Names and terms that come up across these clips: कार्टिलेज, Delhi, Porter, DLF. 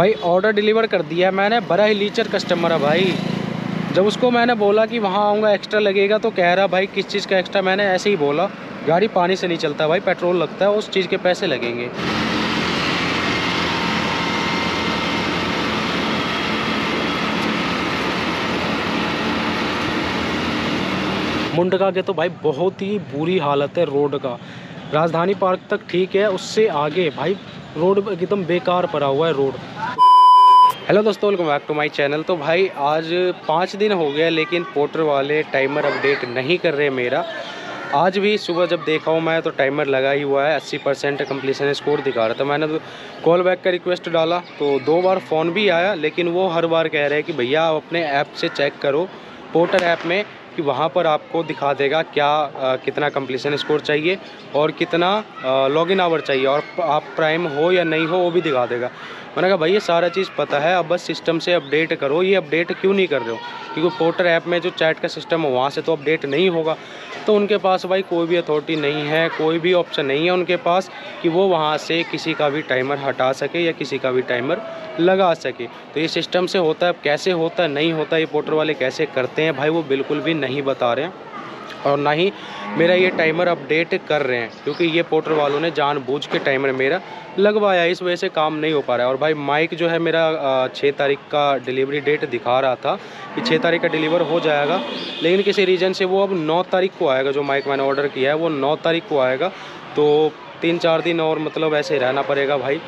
भाई order deliver कर दिया मैंने, बड़ा ही लीचर कस्टमर है भाई। जब उसको मैंने बोला कि वहाँ आऊँगा एक्स्ट्रा लगेगा तो कह रहा भाई किस चीज़ का एक्स्ट्रा, मैंने ऐसे ही बोला गाड़ी पानी से नहीं चलता भाई, पेट्रोल लगता है, उस चीज़ के पैसे लगेंगे। मुंडका के तो भाई बहुत ही बुरी हालत है रोड का, राजधानी पार्क तक ठीक है, उससे आगे भाई रोड एकदम बेकार पड़ा हुआ है रोड। हेलो दोस्तों, welcome back to my channel. तो भाई आज 5 दिन हो गया लेकिन पोर्टर वाले टाइमर अपडेट नहीं कर रहे मेरा। आज भी सुबह जब देखा हूँ मैं तो टाइमर लगा ही हुआ है, 80% कम्प्लीसन स्कोर दिखा रहा था। मैंने तो कॉल बैक का रिक्वेस्ट डाला तो 2 बार फ़ोन भी आया, लेकिन वो हर बार कह रहे हैं कि भैया आप अपने ऐप से चेक करो पोर्टर ऐप में कि वहाँ पर आपको दिखा देगा क्या कितना कम्प्लीसन स्कोर चाहिए और कितना लॉगिन आवर चाहिए, और आप प्राइम हो या नहीं हो वो भी दिखा देगा। मैंने कहा भाई ये सारा चीज़ पता है, अब बस सिस्टम से अपडेट करो, ये अपडेट क्यों नहीं कर रहे हो? क्योंकि पोर्टर ऐप में जो चैट का सिस्टम है वहाँ से तो अपडेट नहीं होगा। तो उनके पास भाई कोई भी अथॉरिटी नहीं है, कोई भी ऑप्शन नहीं है उनके पास कि वो वहाँ से किसी का भी टाइमर हटा सके या किसी का भी टाइमर लगा सके। तो ये सिस्टम से होता है, अब कैसे होता है नहीं होता ये पोर्टर वाले कैसे करते हैं भाई वो बिल्कुल भी नहीं बता रहे हैं, और ना ही मेरा ये टाइमर अपडेट कर रहे हैं, क्योंकि ये पोर्टर वालों ने जानबूझ के टाइमर मेरा लगवाया, इस वजह से काम नहीं हो पा रहा है। और भाई माइक जो है मेरा 6 तारीख का डिलीवरी डेट दिखा रहा था कि 6 तारीख का डिलीवर हो जाएगा, लेकिन किसी रीज़न से वो अब 9 तारीख को आएगा। जो माइक मैंने ऑर्डर किया है वो 9 तारीख को आएगा, तो 3-4 दिन और मतलब ऐसे रहना पड़ेगा भाई।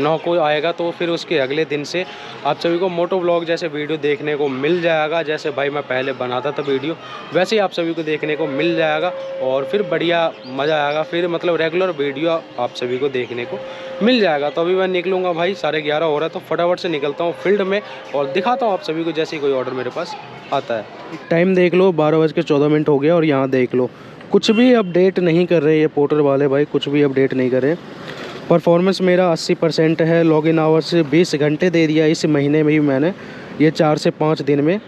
9 को आएगा तो फिर उसके अगले दिन से आप सभी को मोटो व्लॉग जैसे वीडियो देखने को मिल जाएगा, जैसे भाई मैं पहले बनाता था वीडियो वैसे ही आप सभी को देखने को मिल जाएगा, और फिर बढ़िया मज़ा आएगा, फिर मतलब रेगुलर वीडियो आप सभी को देखने को मिल जाएगा। तो अभी मैं निकलूँगा भाई, 11:30 हो रहा है तो फटाफट से निकलता हूँ फील्ड में और दिखाता हूँ आप सभी को जैसे ही कोई ऑर्डर मेरे पास आता है। टाइम देख लो, 12:14 हो गया और यहाँ देख लो कुछ भी अपडेट नहीं कर रहे ये पोर्टर वाले भाई, कुछ भी अपडेट नहीं कर रहे। परफॉर्मेंस मेरा 80% है, लॉगिन आवर्स 20 घंटे दे दिया इस महीने में ही मैंने, ये 4 से 5 दिन में,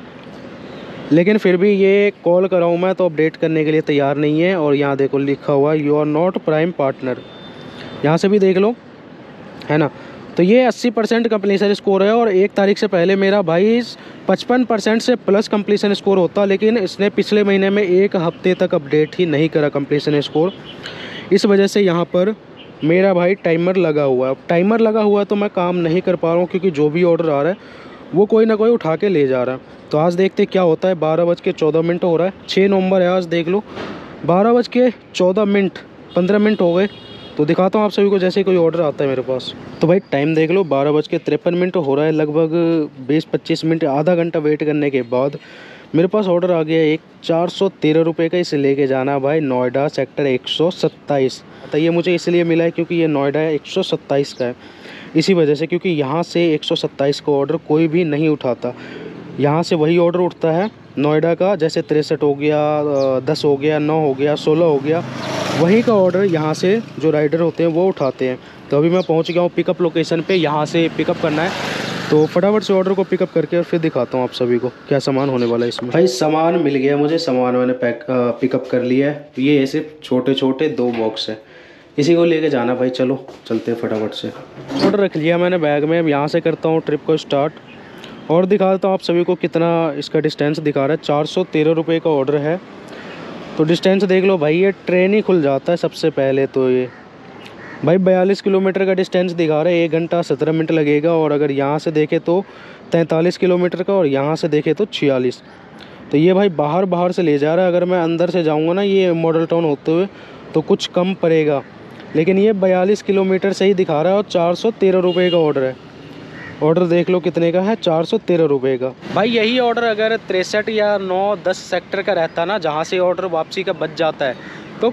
लेकिन फिर भी ये कॉल कराऊँ मैं तो अपडेट करने के लिए तैयार नहीं है। और यहाँ देखो लिखा हुआ you are not prime partner, यहाँ से भी देख लो है ना। तो ये 80% कम्प्लीसन स्कोर है, और 1 तारीख से पहले मेरा भाई 55% से प्लस कम्प्लीसन स्कोर होता, लेकिन इसने पिछले महीने में 1 हफ्ते तक अपडेट ही नहीं करा कम्प्लीसन स्कोर, इस वजह से यहाँ पर मेरा भाई टाइमर लगा हुआ है। अब टाइमर लगा हुआ है तो मैं काम नहीं कर पा रहा हूँ, क्योंकि जो भी ऑर्डर आ रहा है वो कोई ना कोई उठा के ले जा रहा है। तो आज देखते क्या होता है, 12:14 हो रहा है, 6 नवंबर है आज, देख लो 12:14 हो गए। तो दिखाता हूँ आप सभी को जैसे कोई ऑर्डर आता है मेरे पास। तो भाई टाइम देख लो, 12:53 हो रहा है, लगभग 20-25 मिनट आधा घंटा वेट करने के बाद मेरे पास ऑर्डर आ गया एक 413 रुपये का, इसे लेके जाना भाई नोएडा सेक्टर 127। तो ये मुझे इसलिए मिला है क्योंकि ये नोएडा 127 का है, इसी वजह से, क्योंकि यहाँ से 127 का ऑर्डर कोई भी नहीं उठाता, यहाँ से वही ऑर्डर उठता है नोएडा का, जैसे 63 हो गया, 10 हो गया, 9 हो गया, 16 हो गया, वही का ऑर्डर यहाँ से जो राइडर होते हैं वो उठाते हैं। तो अभी मैं पहुँच गया हूँ पिकअप लोकेशन पर, यहाँ से पिकअप करना है, तो फटाफट से ऑर्डर को पिकअप करके और फिर दिखाता हूँ आप सभी को क्या सामान होने वाला है इसमें। भाई सामान मिल गया मुझे, सामान मैंने पिकअप कर लिया है। ये सिर्फ छोटे छोटे 2 बॉक्स है, इसी को लेके जाना भाई, चलो चलते हैं फटाफट से। ऑर्डर रख लिया मैंने बैग में, अब यहाँ से करता हूँ ट्रिप को स्टार्ट और दिखा देता हूँ आप सभी को कितना इसका डिस्टेंस दिखा रहा है। 413 रुपये का ऑर्डर है, तो डिस्टेंस देख लो भाई, ये ट्रेन ही खुल जाता है सबसे पहले। तो ये भाई 42 किलोमीटर का डिस्टेंस दिखा रहे, 1 घंटा 17 मिनट लगेगा, और अगर यहाँ से देखें तो 43 किलोमीटर का, और यहाँ से देखें तो 46। तो ये भाई बाहर से ले जा रहा है, अगर मैं अंदर से जाऊँगा ना ये मॉडल टाउन होते हुए तो कुछ कम पड़ेगा, लेकिन ये 42 किलोमीटर से ही दिखा रहा है। और 413 रुपये का ऑर्डर है, ऑर्डर देख लो कितने का है, 413 रुपये का। भाई यही ऑर्डर अगर 63 या 9-10 सेक्टर का रहता ना, जहाँ से ऑर्डर वापसी का बच जाता है, तो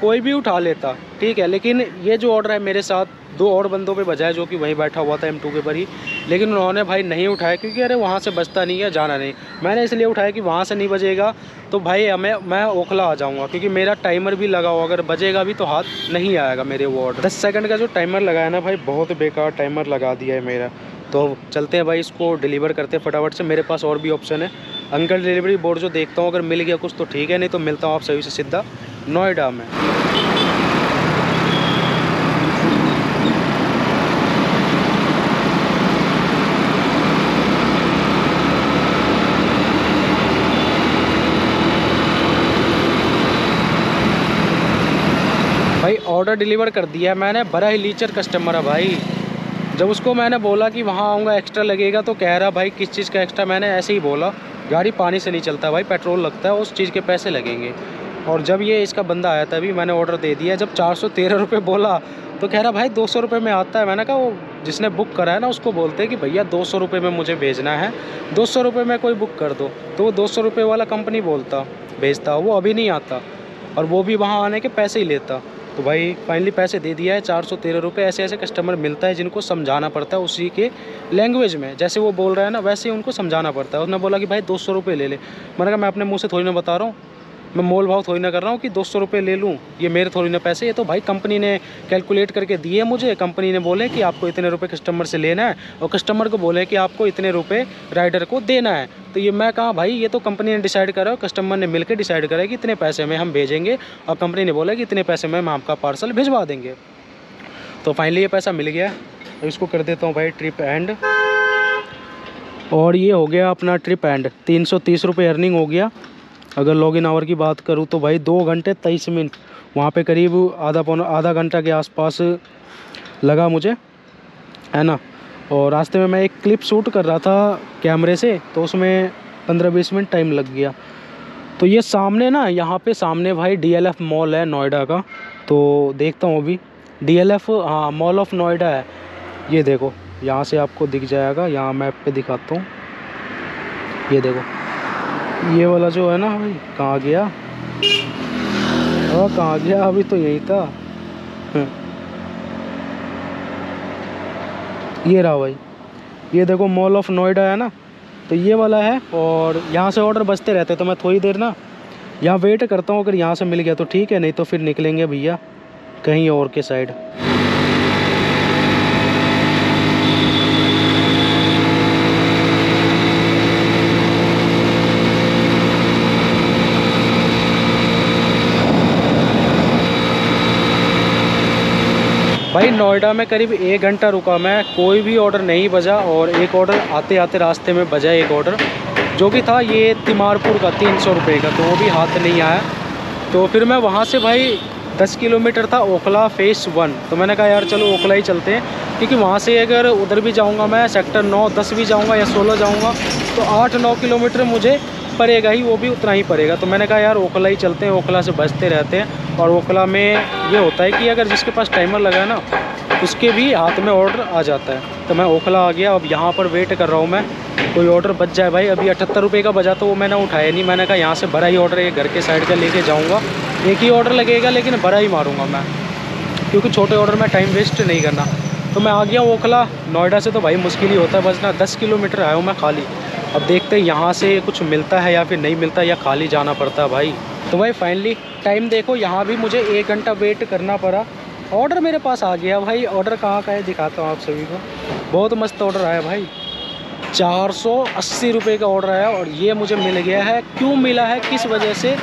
कोई भी उठा लेता, ठीक है। लेकिन ये जो ऑर्डर है मेरे साथ 2 और बंदों पे बजाय, जो कि वहीं बैठा हुआ था M2 के पर ही, लेकिन उन्होंने भाई नहीं उठाया, क्योंकि अरे वहाँ से बचता नहीं है, जाना नहीं। मैंने इसलिए उठाया कि वहाँ से नहीं बजेगा तो भाई मैं ओखला आ जाऊँगा, क्योंकि मेरा टाइमर भी लगा हुआ, अगर बजेगा भी तो हाथ नहीं आएगा मेरे वो ऑर्डर। 10 सेकंड का जो टाइमर लगाया ना भाई, बहुत बेकार टाइमर लगा दिया है मेरा। तो चलते हैं भाई, इसको डिलीवर करते हैं फटाफट से, मेरे पास और भी ऑप्शन है। अंकल डिलीवरी बॉय जो देखता हूँ, अगर मिल गया कुछ तो ठीक है, नहीं तो मिलता हूँ आप सभी से सीधा नोएडा में। ऑर्डर डिलीवर कर दिया है मैंने, बड़ा ही लीचर कस्टमर है भाई। जब उसको मैंने बोला कि वहाँ आऊँगा एक्स्ट्रा लगेगा तो कह रहा भाई किस चीज़ का एक्स्ट्रा, मैंने ऐसे ही बोला गाड़ी पानी से नहीं चलता भाई, पेट्रोल लगता है, उस चीज़ के पैसे लगेंगे। और जब ये इसका बंदा आया तभी मैंने ऑर्डर दे दिया, जब 413 रुपये बोला तो कह रहा भाई 200 रुपये में आता है। मैंने कहा वो जिसने बुक करा है ना उसको बोलते हैं कि भैया 200 रुपये में मुझे भेजना है, 200 रुपये में कोई बुक कर दो, तो वो 200 रुपये वाला कंपनी बोलता भेजता, वो अभी नहीं आता और वो भी वहाँ आने के पैसे ही लेता। तो भाई फाइनली पैसे दे दिया है 413 रुपये। ऐसे ऐसे कस्टमर मिलता है जिनको समझाना पड़ता है उसी के लैंग्वेज में, जैसे वो बोल रहा है ना वैसे उनको समझाना पड़ता है। उसने बोला कि भाई 200 रुपये ले ले, मैंने कहा मैं अपने मुँह से थोड़ी ना बता रहा हूँ, मैं मोल भाव थोड़ी ना कर रहा हूँ कि 200 रुपये ले लूँ, ये मेरे थोड़ी ना पैसे, ये तो भाई कंपनी ने कैलकुलेट करके दिए मुझे। कंपनी ने बोले कि आपको इतने रुपये कस्टमर से लेना है और कस्टमर को बोले कि आपको इतने रुपये राइडर को देना है। तो ये मैं कहा भाई ये तो कंपनी ने डिसाइड करा और कस्टमर ने मिलकर डिसाइड करा कि इतने पैसे में हम भेजेंगे और कंपनी ने बोला कि इतने पैसे में हम आपका पार्सल भिजवा देंगे। तो फाइनली ये पैसा मिल गया, इसको कर देता हूँ भाई ट्रिप एंड, और ये हो गया अपना ट्रिप एंड 330 रुपये अर्निंग हो गया। अगर लॉगिन आवर की बात करूं तो भाई 2 घंटे 23 मिनट, वहां पे करीब आधा घंटा के आसपास लगा मुझे, है ना। और रास्ते में मैं एक क्लिप शूट कर रहा था कैमरे से तो उसमें 15-20 मिनट टाइम लग गया। तो ये सामने ना यहाँ पे सामने भाई डीएलएफ मॉल है नोएडा का, तो देखता हूँ अभी डीएलएफ हाँ मॉल ऑफ नोएडा है। ये देखो यहाँ से आपको दिख जाएगा, यहाँ मैप पर दिखाता हूँ, ये देखो ये वाला जो है ना भाई, कहाँ गया और कहाँ गया, अभी तो यही था। ये रहा भाई, ये देखो मॉल ऑफ नोएडा है ना, तो ये वाला है। और यहाँ से ऑर्डर बचते रहते हैं तो मैं थोड़ी देर ना यहाँ वेट करता हूँ, अगर यहाँ से मिल गया तो ठीक है, नहीं तो फिर निकलेंगे भैया कहीं और के साइड। भाई नोएडा में करीब 1 घंटा रुका मैं, कोई भी ऑर्डर नहीं बजा, और एक ऑर्डर आते आते रास्ते में बजा एक ऑर्डर जो कि था ये तिमारपुर का 300 रुपये का, तो वो भी हाथ नहीं आया। तो फिर मैं वहाँ से भाई 10 किलोमीटर था ओखला फेस 1, तो मैंने कहा यार चलो ओखला ही चलते हैं, क्योंकि वहाँ से अगर उधर भी जाऊँगा मैं सेक्टर 9-10 भी जाऊँगा या 16 जाऊँगा तो 8-9 किलोमीटर मुझे पड़ेगा ही, वो भी उतना ही पड़ेगा। तो मैंने कहा यार ओखला ही चलते हैं, ओखला से बचते रहते हैं। और ओखला में ये होता है कि अगर जिसके पास टाइमर लगा है ना उसके भी हाथ में ऑर्डर आ जाता है। तो मैं ओखला आ गया, अब यहाँ पर वेट कर रहा हूँ मैं कोई ऑर्डर बच जाए भाई। अभी 78 रुपये का बजा तो वो मैंने उठाया नहीं, मैंने कहा यहाँ से भरा ही ऑर्डर ये घर के साइड का लेके जाऊँगा, एक ही ऑर्डर लगेगा लेकिन भरा ही मारूँगा मैं, क्योंकि छोटे ऑर्डर में टाइम वेस्ट नहीं करना। तो मैं आ गया ओखला, नोएडा से तो भाई मुश्किल ही होता है बचना, 10 किलोमीटर आया हूँ मैं खाली। अब देखते हैं यहाँ से कुछ मिलता है या फिर नहीं मिलता, या खाली जाना पड़ता है भाई। तो भाई फाइनली टाइम देखो, यहाँ भी मुझे 1 घंटा वेट करना पड़ा, ऑर्डर मेरे पास आ गया भाई। ऑर्डर कहाँ का है दिखाता हूँ आप सभी को, बहुत मस्त ऑर्डर आया भाई, 480 रुपये का ऑर्डर आया और ये मुझे मिल गया है। क्यों मिला है किस वजह से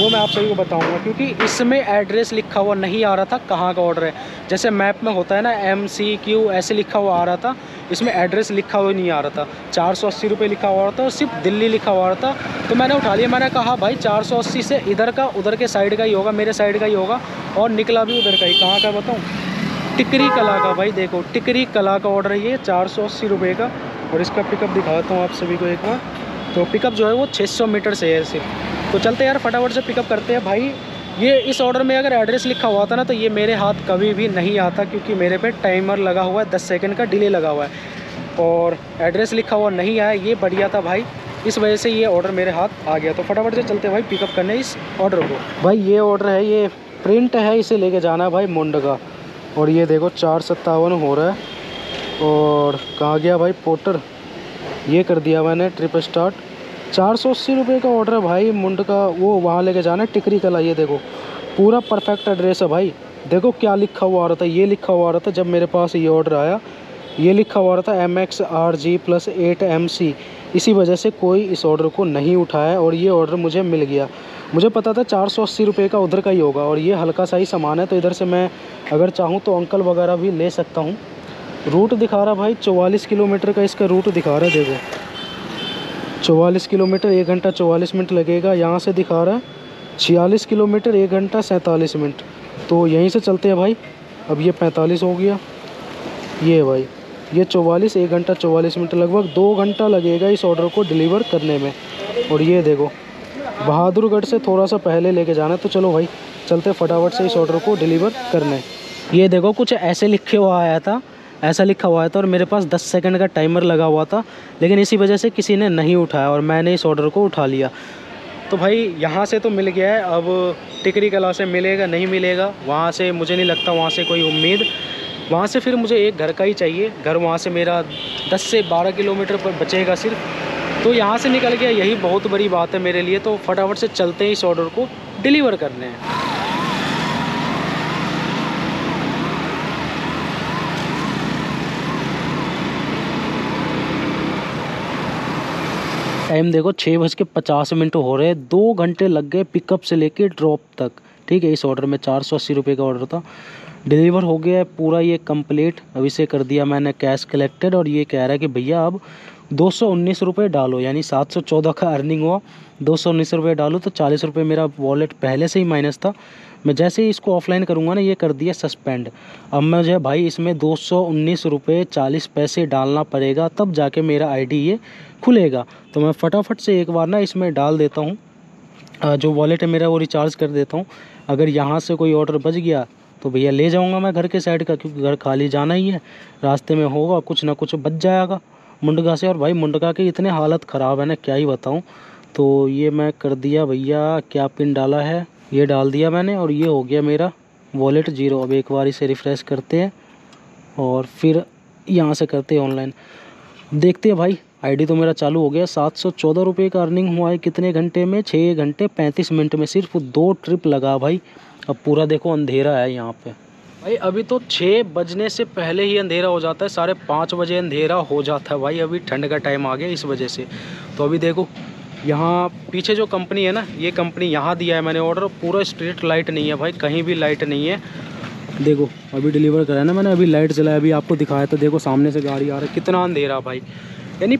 वो मैं आप सभी को बताऊँगा, क्योंकि इसमें एड्रेस लिखा हुआ नहीं आ रहा था कहाँ का ऑर्डर है। जैसे मैप में होता है ना MCQ ऐसे लिखा हुआ आ रहा था, इसमें एड्रेस लिखा हुआ नहीं आ रहा था। 480 रुपये लिखा हुआ था और सिर्फ दिल्ली लिखा हुआ था, तो मैंने उठा लिया। मैंने कहा भाई 480 से इधर का उधर के साइड का ही होगा, मेरे साइड का ही होगा, और निकला भी उधर का ही। कहाँ का बताऊँ, टिकरी कला का भाई। देखो टिकरी कला का ऑर्डर ये 480 रुपये का, और इसका पिकअप दिखाता हूँ आप सभी को एक बार। तो पिकअप जो है वो 600 मीटर से है सिर्फ। तो चलते यार फटाफट से पिकअप करते हैं भाई। ये इस ऑर्डर में अगर एड्रेस लिखा हुआ था ना तो ये मेरे हाथ कभी भी नहीं आता, क्योंकि मेरे पे टाइमर लगा हुआ है, 10 सेकंड का डिले लगा हुआ है, और एड्रेस लिखा हुआ नहीं आया। ये बढ़िया था भाई, इस वजह से ये ऑर्डर मेरे हाथ आ गया। तो फटाफट से चलते भाई पिकअप करने इस ऑर्डर को। भाई ये ऑर्डर है, ये प्रिंट है, इसे लेके जाना है भाई मुंडगा। और ये देखो 457 हो रहा है, और कहाँ गया भाई पोर्टर, ये कर दिया मैंने ट्रिप स्टार्ट। 480 रुपये का ऑर्डर है भाई मुंड का, वो वहाँ लेके जाना है टिकरी कला। ये देखो पूरा परफेक्ट एड्रेस है भाई। देखो क्या लिखा हुआ आ रहा था, ये लिखा हुआ आ रहा था जब मेरे पास ये ऑर्डर आया, ये लिखा हुआ आ रहा था MXRG+8MC। इसी वजह से कोई इस ऑर्डर को नहीं उठाया और ये ऑर्डर मुझे मिल गया। मुझे पता था 480 रुपये का उधर का ही होगा, और ये हल्का सा ही सामान है, तो इधर से मैं अगर चाहूँ तो अंकल वगैरह भी ले सकता हूँ। रूट दिखा रहा भाई 44 किलोमीटर का इसका रूट दिखा रहा है। देखो 44 किलोमीटर 1 घंटा 44 मिनट लगेगा। यहाँ से दिखा रहा है 46 किलोमीटर 1 घंटा 47 मिनट। तो यहीं से चलते हैं भाई। अब ये 45 हो गया, ये भाई ये 44, 1 घंटा 44 मिनट लगभग 2 घंटा लगेगा इस ऑर्डर को डिलीवर करने में। और ये देखो बहादुरगढ़ से थोड़ा सा पहले लेके जाना है। तो चलो भाई चलते फटाफट से इस ऑर्डर को डिलीवर करने। ये देखो कुछ ऐसे लिखे हुआ आया था, ऐसा लिखा हुआ था और मेरे पास 10 सेकंड का टाइमर लगा हुआ था, लेकिन इसी वजह से किसी ने नहीं उठाया और मैंने इस ऑर्डर को उठा लिया। तो भाई यहाँ से तो मिल गया है, अब टिकरी कला से मिलेगा नहीं मिलेगा वहाँ से मुझे नहीं लगता, वहाँ से कोई उम्मीद। वहाँ से फिर मुझे एक घर का ही चाहिए, घर वहाँ से मेरा 10 से 12 किलोमीटर पर बचेगा सिर्फ। तो यहाँ से निकल गया, यही बहुत बड़ी बात है मेरे लिए। तो फटाफट से चलते हैं इस ऑर्डर को डिलीवर करने हैं। टाइम देखो 6:50 हो रहे हैं, 2 घंटे लग गए पिकअप से लेके ड्रॉप तक। ठीक है, इस ऑर्डर में 480 रुपये का ऑर्डर था, डिलीवर हो गया है पूरा ये कंप्लीट। अब इसे कर दिया मैंने कैश कलेक्टेड और ये कह रहा है कि भैया अब 219 रुपये डालो, यानी 714 का अर्निंग हुआ। 219 रुपये डालो तो 40 रुपये मेरा वॉलेट पहले से ही माइनस था। मैं जैसे ही इसको ऑफलाइन करूँगा ना, ये कर दिया सस्पेंड। अब मुझे भाई इसमें 219 रुपये 40 पैसे डालना पड़ेगा, तब जाके मेरा आईडी ये खुलेगा। तो मैं फटाफट से एक बार ना इसमें डाल देता हूँ, जो वॉलेट है मेरा वो रिचार्ज कर देता हूँ। अगर यहाँ से कोई ऑर्डर बच गया तो भैया ले जाऊँगा मैं घर के साइड का, क्योंकि घर खाली जाना ही है। रास्ते में होगा कुछ ना कुछ बच जाएगा मुंडका से। और भाई मुंडका की इतने हालत ख़राब है ना, क्या ही बताऊँ। तो ये मैं कर दिया भैया, क्या पिन डाला है ये डाल दिया मैंने, और ये हो गया मेरा वॉलेट 0। अब एक बार इसे रिफ़्रेश करते हैं और फिर यहाँ से करते हैं ऑनलाइन। देखते हैं भाई, आईडी तो मेरा चालू हो गया। 714 रुपये का अर्निंग हुआ है कितने घंटे में, 6 घंटे 35 मिनट में। सिर्फ 2 ट्रिप लगा भाई। अब पूरा देखो अंधेरा है यहाँ पे भाई, अभी तो 6 बजने से पहले ही अंधेरा हो जाता है, 5:30 बजे अंधेरा हो जाता है भाई। अभी ठंड का टाइम आ गया इस वजह से। तो अभी देखो यहाँ पीछे जो कंपनी है ना, ये कंपनी यहाँ दिया है मैंने ऑर्डर। पूरा स्ट्रीट लाइट नहीं है भाई, कहीं भी लाइट नहीं है। देखो अभी डिलीवर कराया ना मैंने, अभी लाइट जलाया, अभी आपको दिखाया। तो देखो सामने से गाड़ी आ रही है, कितना अंधेरा भाई। यानी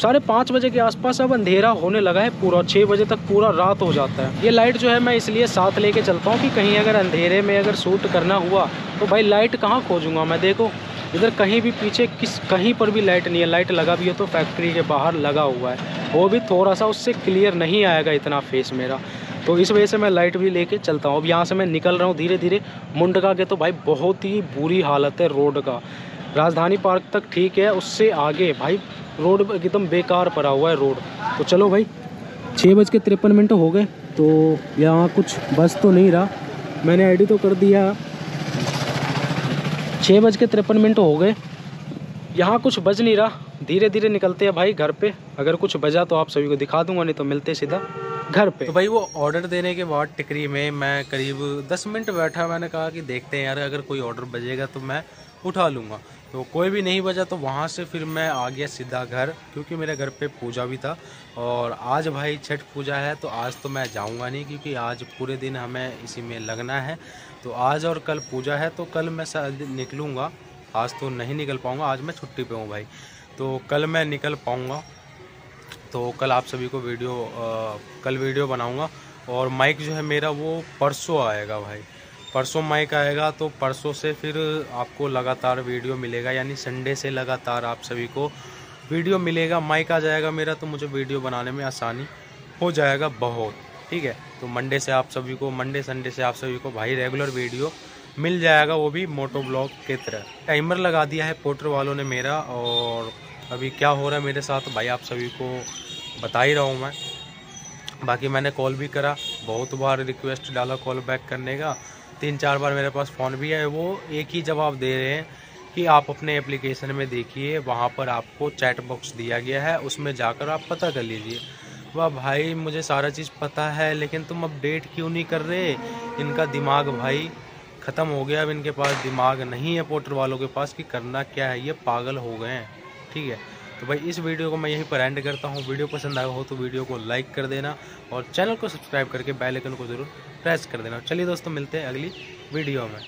5:30 बजे के आसपास अब अंधेरा होने लगा है पूरा, 6 बजे तक पूरा रात हो जाता है। ये लाइट जो है मैं इसलिए साथ लेके चलता हूँ कि कहीं अगर अंधेरे में अगर शूट करना हुआ तो भाई लाइट कहाँ खोजूँगा मैं। देखो इधर कहीं भी पीछे कहीं पर भी लाइट नहीं है। लाइट लगा भी है तो फैक्ट्री के बाहर लगा हुआ है, वो भी थोड़ा सा, उससे क्लियर नहीं आएगा इतना फेस मेरा। तो इस वजह से मैं लाइट भी लेके चलता हूँ। अब यहाँ से मैं निकल रहा हूँ धीरे धीरे मुंडका के। तो भाई बहुत ही बुरी हालत है रोड का, राजधानी पार्क तक ठीक है, उससे आगे भाई रोड एकदम बेकार पड़ा हुआ है रोड। तो चलो भाई 6:53 हो गए, तो यहाँ कुछ बस तो नहीं रहा। मैंने आईडी तो कर दिया, 6:53 हो गए, यहाँ कुछ बज नहीं रहा। धीरे धीरे निकलते हैं भाई घर पे, अगर कुछ बजा तो आप सभी को दिखा दूंगा, नहीं तो मिलते सीधा घर पे। तो भाई वो ऑर्डर देने के बाद टिकरी में मैं करीब 10 मिनट बैठा। मैंने कहा कि देखते हैं यार, अगर कोई ऑर्डर बजेगा तो मैं उठा लूँगा। तो कोई भी नहीं बजा, तो वहाँ से फिर मैं आ गया सीधा घर, क्योंकि मेरे घर पे पूजा भी था और आज भाई छठ पूजा है। तो आज तो मैं जाऊँगा नहीं, क्योंकि आज पूरे दिन हमें इसी में लगना है। तो आज और कल पूजा है, तो कल मैं निकलूँगा, आज तो नहीं निकल पाऊँगा, आज मैं छुट्टी पे हूँ भाई। तो कल मैं निकल पाऊँगा, तो कल आप सभी को कल वीडियो बनाऊँगा। और माइक जो है मेरा वो परसों आएगा भाई, परसों माइक आएगा। तो परसों से फिर आपको लगातार वीडियो मिलेगा, यानी संडे से लगातार आप सभी को वीडियो मिलेगा। माइक आ जाएगा मेरा, तो मुझे वीडियो बनाने में आसानी हो जाएगा बहुत। ठीक है, तो मंडे से आप सभी को, मंडे संडे से आप सभी को भाई रेगुलर वीडियो मिल जाएगा, वो भी मोटो ब्लॉग की तरह। टाइमर लगा दिया है पोर्टर वालों ने मेरा, और अभी क्या हो रहा है मेरे साथ भाई आप सभी को बता ही रहा हूँ मैं। बाकी मैंने कॉल भी करा, बहुत बार रिक्वेस्ट डाला कॉल बैक करने का, 3-4 बार मेरे पास फ़ोन भी है। वो एक ही जवाब दे रहे हैं कि आप अपने एप्लीकेशन में देखिए, वहाँ पर आपको चैट बॉक्स दिया गया है, उसमें जाकर आप पता कर लीजिए। वाह भाई, मुझे सारा चीज़ पता है, लेकिन तुम अपडेट क्यों नहीं कर रहे। इनका दिमाग भाई ख़त्म हो गया, अब इनके पास दिमाग नहीं है पोर्टर वालों के पास कि करना क्या है, ये पागल हो गए हैं। ठीक है, तो भाई इस वीडियो को मैं यहीं पर एंड करता हूँ। वीडियो पसंद आया हो तो वीडियो को लाइक कर देना और चैनल को सब्सक्राइब करके बेल आइकन को ज़रूर प्रेस कर देना। चलिए दोस्तों, मिलते हैं अगली वीडियो में।